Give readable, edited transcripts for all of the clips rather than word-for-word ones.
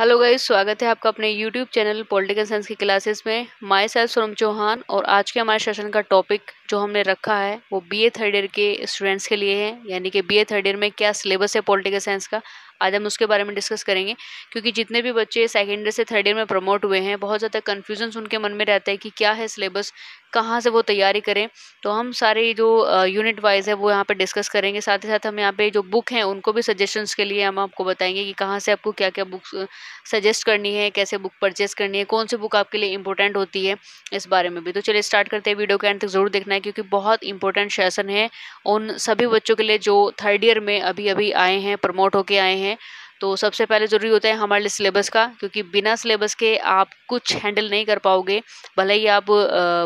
Hello guys, स्वागत है आपका अपने यूट्यूब चैनल पॉलिटिकल साइंस की क्लासेस में। Myself Som Chauhan. और आज के हमारे सेशन का टॉपिक जो हमने रखा है वो बीए थर्ड ईयर के स्टूडेंट्स के लिए है, यानी कि बीए थर्ड ईयर में क्या सिलेबस है पॉलिटिकल साइंस का, आज हम उसके बारे में डिस्कस करेंगे। क्योंकि जितने भी बच्चे सेकेंडरी से थर्ड ईयर में प्रमोट हुए हैं, बहुत ज़्यादा कन्फ्यूजन्स उनके मन में रहता है कि क्या है सिलेबस, कहाँ से वो तैयारी करें। तो हम सारे जो यूनिट वाइज है वो यहाँ पे डिस्कस करेंगे। साथ ही साथ हम यहाँ पे जो बुक हैं उनको भी सजेशंस के लिए हम आपको बताएंगे कि कहाँ से आपको क्या क्या बुक्स सजेस्ट करनी है, कैसे बुक परचेज़ करनी है, कौन सी बुक आपके लिए इंपॉर्टेंट होती है, इस बारे में भी। तो चलिए स्टार्ट करते हैं, वीडियो के अंत तक ज़रूर देखना है क्योंकि बहुत इंपॉर्टेंट सेशन है उन सभी बच्चों के लिए जो थर्ड ईयर में अभी अभी आए हैं, प्रमोट होके आए हैं। तो सबसे पहले ज़रूरी होता है हमारे लिए सिलेबस का, क्योंकि बिना सिलेबस के आप कुछ हैंडल नहीं कर पाओगे। भले ही आप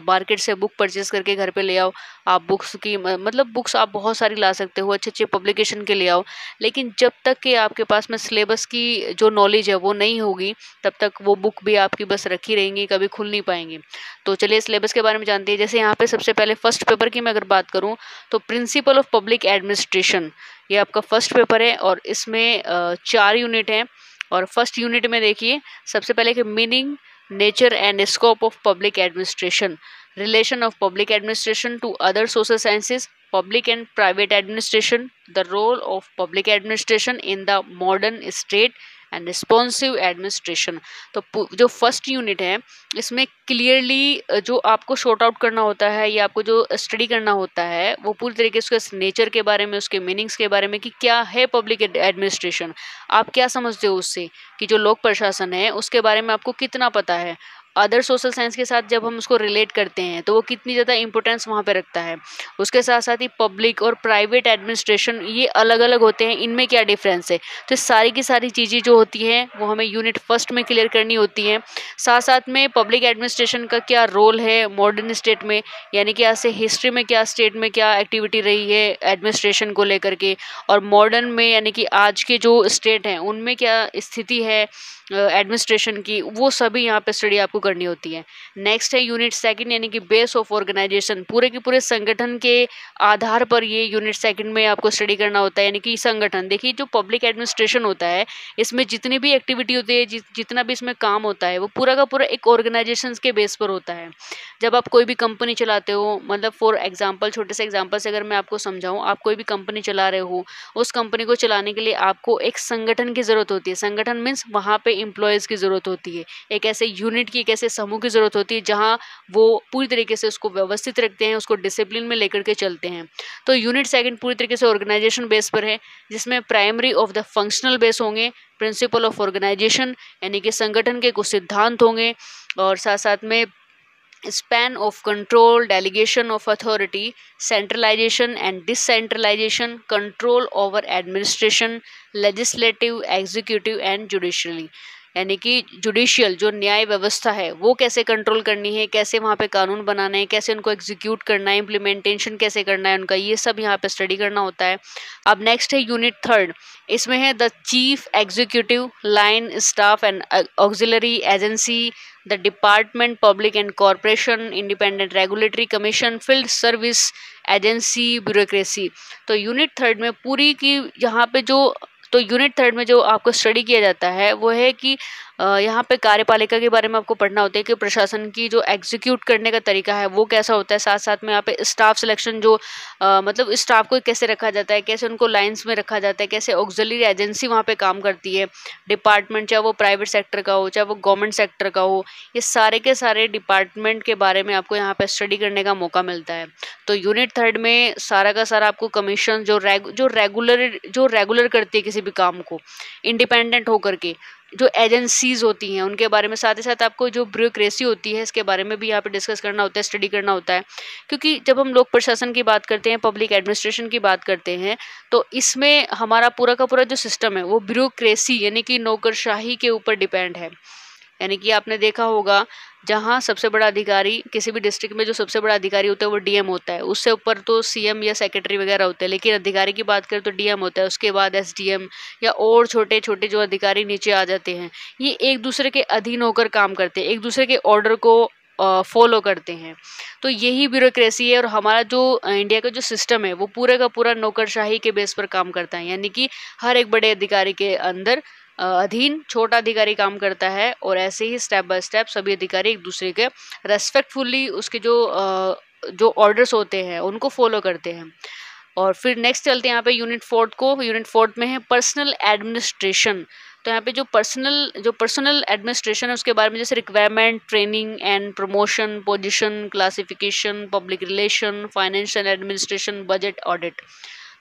मार्केट से बुक परचेज़ करके घर पे ले आओ, आप बुक्स की मतलब बुक्स आप बहुत सारी ला सकते हो, अच्छे अच्छे पब्लिकेशन के ले आओ, लेकिन जब तक कि आपके पास में सिलेबस की जो नॉलेज है वो नहीं होगी तब तक वो बुक भी आपकी बस रखी रहेंगी, कभी खुल नहीं पाएंगी। तो चलिए सिलेबस के बारे में जानते हैं। जैसे यहाँ पर सबसे पहले फर्स्ट पेपर की मैं अगर बात करूँ तो प्रिंसिपल ऑफ पब्लिक एडमिनिस्ट्रेशन, ये आपका फर्स्ट पेपर है और इसमें 4 यूनिट हैं। और फर्स्ट यूनिट में देखिए सबसे पहले कि meaning, nature and scope of public administration, relation of public administration to other social sciences, public and private administration, the role of public administration in the modern state and responsive administration. तो जो first unit है इसमें clearly जो आपको short out करना होता है या आपको जो स्टडी करना होता है वो पूरी तरीके से उसके नेचर के बारे में, उसके मीनिंग्स के बारे में कि क्या है पब्लिक एडमिनिस्ट्रेशन, आप क्या समझते हो उससे, कि जो लोक प्रशासन है उसके बारे में आपको कितना पता है, अदर सोशल साइंस के साथ जब हम उसको रिलेट करते हैं तो वो कितनी ज़्यादा इंपॉर्टेंस वहाँ पे रखता है। उसके साथ साथ ही पब्लिक और प्राइवेट एडमिनिस्ट्रेशन ये अलग अलग होते हैं, इनमें क्या डिफरेंस है, तो सारी की सारी चीज़ें जो होती हैं वो हमें यूनिट फर्स्ट में क्लियर करनी होती हैं। साथ साथ में पब्लिक एडमिनिस्ट्रेशन का क्या रोल है मॉडर्न स्टेट में, यानी कि ऐसे हिस्ट्री में क्या स्टेट में क्या एक्टिविटी रही है एडमिनिस्ट्रेशन को लेकर के, और मॉडर्न में यानी कि आज के जो स्टेट हैं उनमें क्या स्थिति है एडमिनिस्ट्रेशन की, वो सभी यहाँ पर स्टडी आपको करनी होती है। नेक्स्ट है यूनिट सेकंड, यानी कि बेस ऑफ ऑर्गेनाइजेशन, पूरे के पूरे संगठन के आधार पर ये यूनिट सेकंड में आपको स्टडी करना होता है। यानी कि संगठन, देखिए जो पब्लिक एडमिनिस्ट्रेशन होता है इसमें जितनी भी एक्टिविटी होती है, जितना भी इसमें काम होता है वो पूरा का पूरा एक ऑर्गेनाइजेशन के बेस पर होता है। जब आप कोई भी कंपनी चलाते हो, मतलब फॉर एग्जाम्पल, छोटे से एग्जाम्पल से अगर मैं आपको समझाऊँ, आप कोई भी कंपनी चला रहे हो, उस कंपनी को चलाने के लिए आपको एक संगठन की ज़रूरत होती है। संगठन मीन्स वहाँ पर एम्प्लॉयज़ की ज़रूरत होती है, एक ऐसे यूनिट की, ऐसे समूह की ज़रूरत होती है जहां वो पूरी तरीके से उसको व्यवस्थित रखते हैं, उसको डिसिप्लिन में लेकर के चलते हैं। तो यूनिट सेकंड पूरी तरीके से ऑर्गेनाइजेशन बेस पर है, जिसमें primary of the functional base होंगे, प्रिंसिपल ऑफ ऑर्गेनाइजेशन यानी कि संगठन के कुछ सिद्धांत होंगे, और साथ साथ में span of control, delegation of authority, centralisation and decentralisation, control over administration, legislative, executive and judiciary, यानी कि जुडिशियल जो न्याय व्यवस्था है वो कैसे कंट्रोल करनी है, कैसे वहाँ पे कानून बनाना है, कैसे उनको एग्जीक्यूट करना है, इम्प्लीमेंटेशन कैसे करना है उनका, ये सब यहाँ पे स्टडी करना होता है। अब नेक्स्ट है यूनिट थर्ड, इसमें है the chief executive, line staff and auxiliary agency, the department, public and corporation, independent regulatory commission, field service agency, bureaucracy. तो यूनिट थर्ड में पूरी की यहाँ पे जो तो यूनिट थर्ड में जो आपको स्टडी किया जाता है वो है कि यहाँ पे कार्यपालिका के बारे में आपको पढ़ना होता है कि प्रशासन की जो एग्जीक्यूट करने का तरीका है वो कैसा होता है। साथ साथ में यहाँ पे स्टाफ सिलेक्शन, जो मतलब स्टाफ को कैसे रखा जाता है, कैसे उनको लाइंस में रखा जाता है, कैसे ऑक्सिलरी एजेंसी वहाँ पे काम करती है। डिपार्टमेंट चाहे वो प्राइवेट सेक्टर का हो, चाहे वो गवर्नमेंट सेक्टर का हो, ये सारे के सारे डिपार्टमेंट के बारे में आपको यहाँ पर स्टडी करने का मौका मिलता है। तो यूनिट थर्ड में सारा का सारा आपको कमीशन जो रेगुलर करती है किसी भी काम को, इंडिपेंडेंट होकर के जो एजेंसीज होती हैं उनके बारे में, साथ ही साथ आपको जो ब्यूरोक्रेसी होती है इसके बारे में भी यहाँ पे डिस्कस करना होता है, स्टडी करना होता है। क्योंकि जब हम लोग प्रशासन की बात करते हैं, पब्लिक एडमिनिस्ट्रेशन की बात करते हैं, तो इसमें हमारा पूरा का पूरा जो सिस्टम है वो ब्यूरोक्रेसी यानी कि नौकरशाही के ऊपर डिपेंड है। यानी कि आपने देखा होगा जहाँ सबसे बड़ा अधिकारी, किसी भी डिस्ट्रिक्ट में जो सबसे बड़ा अधिकारी होता है वो डीएम होता है, उससे ऊपर तो सीएम या सेक्रेटरी वगैरह होते हैं, लेकिन अधिकारी की बात करें तो डीएम होता है, उसके बाद एसडीएम या और छोटे छोटे जो अधिकारी नीचे आ जाते हैं, ये एक दूसरे के अधीन होकर काम करते हैं, एक दूसरे के ऑर्डर को फॉलो करते हैं। तो यही ब्यूरोक्रेसी है और हमारा जो इंडिया का जो सिस्टम है वो पूरे का पूरा नौकरशाही के बेस पर काम करता है। यानी कि हर एक बड़े अधिकारी के अंदर अधीन छोटा अधिकारी काम करता है और ऐसे ही स्टेप बाय स्टेप सभी अधिकारी एक दूसरे के रेस्पेक्टफुली उसके जो ऑर्डर्स होते हैं उनको फॉलो करते हैं। और फिर नेक्स्ट चलते हैं यहाँ पे यूनिट 4 को। यूनिट 4 में है पर्सनल एडमिनिस्ट्रेशन। तो यहाँ पे जो पर्सनल एडमिनिस्ट्रेशन है उसके बारे में जैसे requirement, training and promotion, position, classification, public relation, financial administration, budget, audit.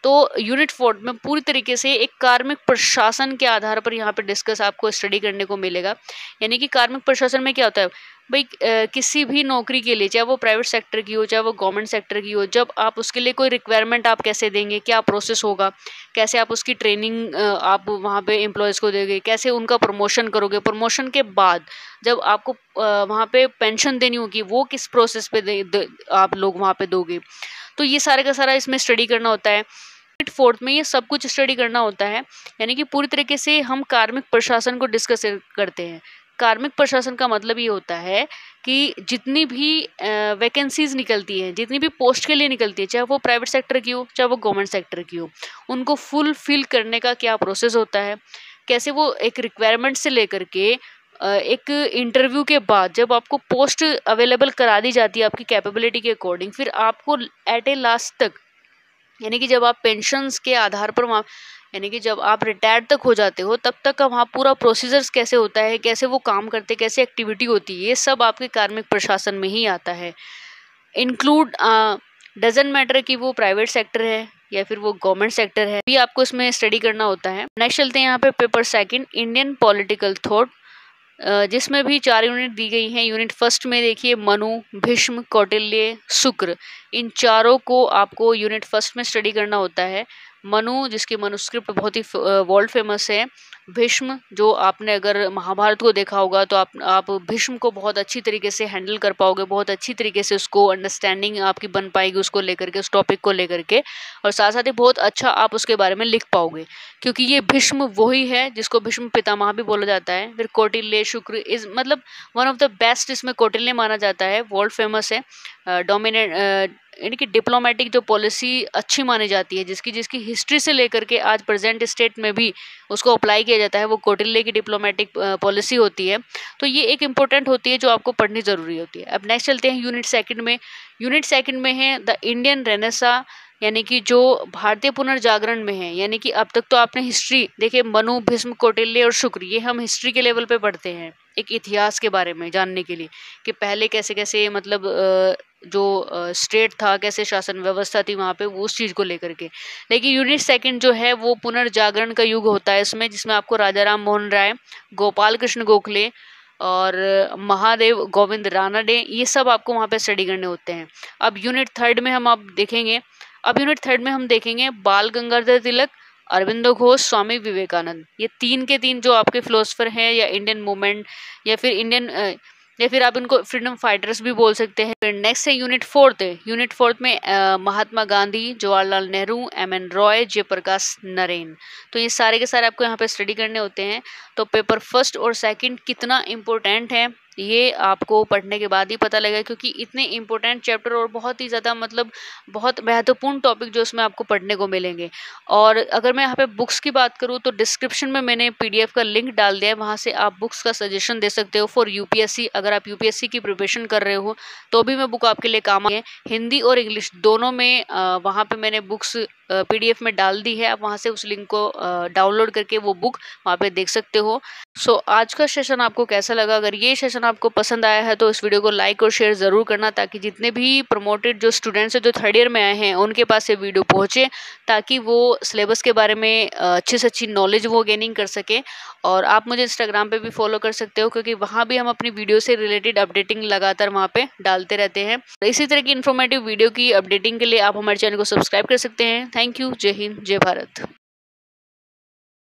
तो यूनिट 4 में पूरी तरीके से एक कार्मिक प्रशासन के आधार पर यहाँ पे डिस्कस आपको स्टडी करने को मिलेगा। यानी कि कार्मिक प्रशासन में क्या होता है भाई, किसी भी नौकरी के लिए, चाहे वो प्राइवेट सेक्टर की हो, चाहे वो गवर्नमेंट सेक्टर की हो, जब आप उसके लिए कोई रिक्वायरमेंट आप कैसे देंगे, क्या प्रोसेस होगा, कैसे आप उसकी ट्रेनिंग आप वहाँ पे एम्प्लॉयज़ को देंगे, कैसे उनका प्रमोशन करोगे, प्रमोशन के बाद जब आपको वहाँ पे पेंशन देनी होगी वो किस प्रोसेस पे आप लोग वहाँ पे दोगे, तो ये सारे का सारा इसमें स्टडी करना होता है। यूनिट 4 में ये सब कुछ स्टडी करना होता है। यानी कि पूरी तरीके से हम कार्मिक प्रशासन को डिस्कस करते हैं। कार्मिक प्रशासन का मतलब ये होता है कि जितनी भी वैकेंसीज निकलती हैं, जितनी भी पोस्ट के लिए निकलती है, चाहे वो प्राइवेट सेक्टर की हो, चाहे वो गवर्नमेंट सेक्टर की हो, उनको फुलफिल करने का क्या प्रोसेस होता है, कैसे वो एक रिक्वायरमेंट से लेकर के एक इंटरव्यू के बाद जब आपको पोस्ट अवेलेबल करा दी जाती है आपकी कैपेबिलिटी के अकॉर्डिंग, फिर आपको एट ए लास्ट तक, यानी कि जब आप पेंशन्स के आधार पर वहाँ, यानी कि जब आप रिटायर्ड तक हो जाते हो तब तक का वहाँ पूरा प्रोसीजर्स कैसे होता है, कैसे वो काम करते, कैसे एक्टिविटी होती है, ये सब आपके कार्मिक प्रशासन में ही आता है। इंक्लूड डजेंट मैटर कि वो प्राइवेट सेक्टर है या फिर वो गवर्नमेंट सेक्टर है, भी आपको इसमें स्टडी करना होता है। नेक्स्ट चलते हैं यहाँ पे पेपर 2 इंडियन पॉलिटिकल थॉट, जिसमें भी 4 यूनिट दी गई हैं। यूनिट 1 में देखिए मनु, भीष्म, कौटिल्य, शुक्र, इन चारों को आपको यूनिट 1 में स्टडी करना होता है। मनु जिसकी मनुस्क्रिप्ट बहुत ही वर्ल्ड फेमस है, भीष्म जो आपने अगर महाभारत को देखा होगा तो आप भीष्म को बहुत अच्छी तरीके से हैंडल कर पाओगे, बहुत अच्छी तरीके से उसको अंडरस्टैंडिंग आपकी बन पाएगी उसको लेकर के, उस टॉपिक को लेकर के, और साथ साथ ही बहुत अच्छा आप उसके बारे में लिख पाओगे क्योंकि ये भीष्म वही है जिसको भीष्म पितामह भी बोला जाता है। फिर कौटिल्य, शुक्र इज मतलब वन ऑफ द बेस्ट, इसमें कौटिल्य माना जाता है, वर्ल्ड फेमस है, डोमिनेट यानी कि डिप्लोमेटिक जो पॉलिसी अच्छी मानी जाती है जिसकी हिस्ट्री से लेकर के आज प्रेजेंट स्टेट में भी उसको अप्लाई किया जाता है, वो कौटिल्य की डिप्लोमेटिक पॉलिसी होती है। तो ये एक इम्पोर्टेंट होती है जो आपको पढ़नी ज़रूरी होती है। अब नेक्स्ट चलते हैं यूनिट 2 में। यूनिट 2 में है द इंडियन रेनेसां, यानी कि जो भारतीय पुनर्जागरण में है। यानी कि अब तक तो आपने हिस्ट्री देखिए मनु, भीष्म, कौटिल्य और शुक्र, ये हम हिस्ट्री के लेवल पे पढ़ते हैं एक इतिहास के बारे में जानने के लिए कि पहले कैसे कैसे मतलब जो स्टेट था, कैसे शासन व्यवस्था थी वहाँ पे, वो उस चीज़ को लेकर के। लेकिन यूनिट 2 जो है वो पुनर्जागरण का युग होता है इसमें, जिसमें आपको राजा राम मोहन राय, गोपाल कृष्ण गोखले और महादेव गोविंद रानाडे, ये सब आपको वहाँ पे स्टडी करने होते हैं। अब यूनिट 3 में हम देखेंगे बाल गंगाधर तिलक, अरविंद घोष, स्वामी विवेकानंद, ये 3 के 3 जो आपके फिलोसोफर हैं या इंडियन मूवमेंट या फिर आप इनको फ्रीडम फाइटर्स भी बोल सकते हैं। फिर नेक्स्ट है यूनिट 4। यूनिट 4 में महात्मा गांधी, जवाहरलाल नेहरू, M N रॉय, जयप्रकाश नारायण, तो ये सारे के सारे आपको यहाँ पे स्टडी करने होते हैं। तो पेपर 1 और 2 कितना इम्पोर्टेंट है ये आपको पढ़ने के बाद ही पता लगेगा क्योंकि इतने इम्पोर्टेंट चैप्टर और बहुत ही ज़्यादा मतलब बहुत महत्वपूर्ण टॉपिक जो उसमें आपको पढ़ने को मिलेंगे। और अगर मैं यहाँ पे बुक्स की बात करूँ तो डिस्क्रिप्शन में मैंने PDF का लिंक डाल दिया है, वहाँ से आप बुक्स का सजेशन दे सकते हो फॉर UPSC। अगर आप UPSC की प्रिपरेशन कर रहे हो तो भी मैं बुक आपके लिए काम आई है, हिंदी और इंग्लिश दोनों में वहाँ पर मैंने बुक्स PDF में डाल दी है, आप वहाँ से उस लिंक को डाउनलोड करके वो बुक वहाँ पे देख सकते हो। सो आज का सेशन आपको कैसा लगा? अगर ये सेशन आपको पसंद आया है तो इस वीडियो को लाइक और शेयर ज़रूर करना ताकि जितने भी प्रमोटेड जो स्टूडेंट्स हैं जो 3rd ईयर में आए हैं उनके पास ये वीडियो पहुँचे ताकि वो सिलेबस के बारे में अच्छे से अच्छी नॉलेज वो गेनिंग कर सके। और आप मुझे इंस्टाग्राम पर भी फॉलो कर सकते हो क्योंकि वहाँ भी हम अपनी वीडियो से रिलेटेड अपडेटिंग लगातार वहाँ पर डालते रहते हैं। इसी तरह की इन्फॉर्मेटिव वीडियो की अपडेटिंग के लिए आप हमारे चैनल को सब्सक्राइब कर सकते हैं। Thank you. जय हिंद, जय भारत।